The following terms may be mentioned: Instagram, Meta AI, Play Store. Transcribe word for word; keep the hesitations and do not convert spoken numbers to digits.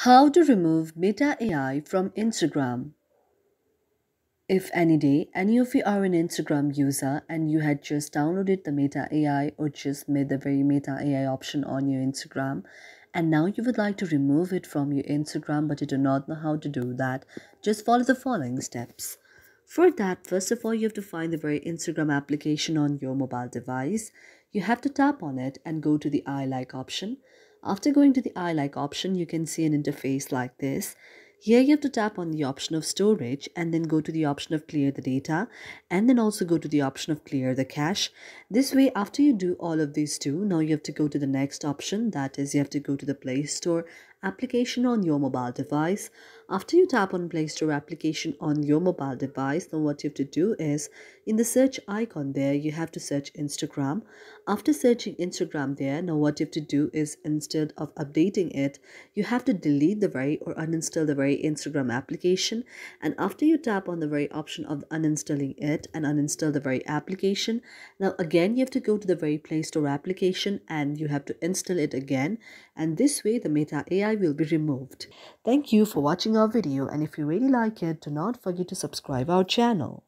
How to remove Meta A I from Instagram. If any day any of you are an Instagram user and you had just downloaded the Meta A I or just made the very Meta A I option on your Instagram, and now you would like to remove it from your Instagram but you do not know how to do that, just follow the following steps. For that, first of all, you have to find the very Instagram application on your mobile device. You have to tap on it and go to the I like option. After going to the I like option, you can see an interface like this. Here you have to tap on the option of storage and then go to the option of clear the data and then also go to the option of clear the cache. This way, after you do all of these two, now you have to go to the next option, that is you have to go to the Play Store application on your mobile device. After you tap on Play Store application on your mobile device, then what you have to do is in the search icon there, you have to search Instagram. After searching Instagram there, now what you have to do is instead of updating it, you have to delete the very or uninstall the very Instagram application. And after you tap on the very option of uninstalling it and uninstall the very application, now again you have to go to the very Play Store application and you have to install it again. And this way the Meta A I will be removed. Thank you for watching our video, and if you really like it, do not forget to subscribe our channel.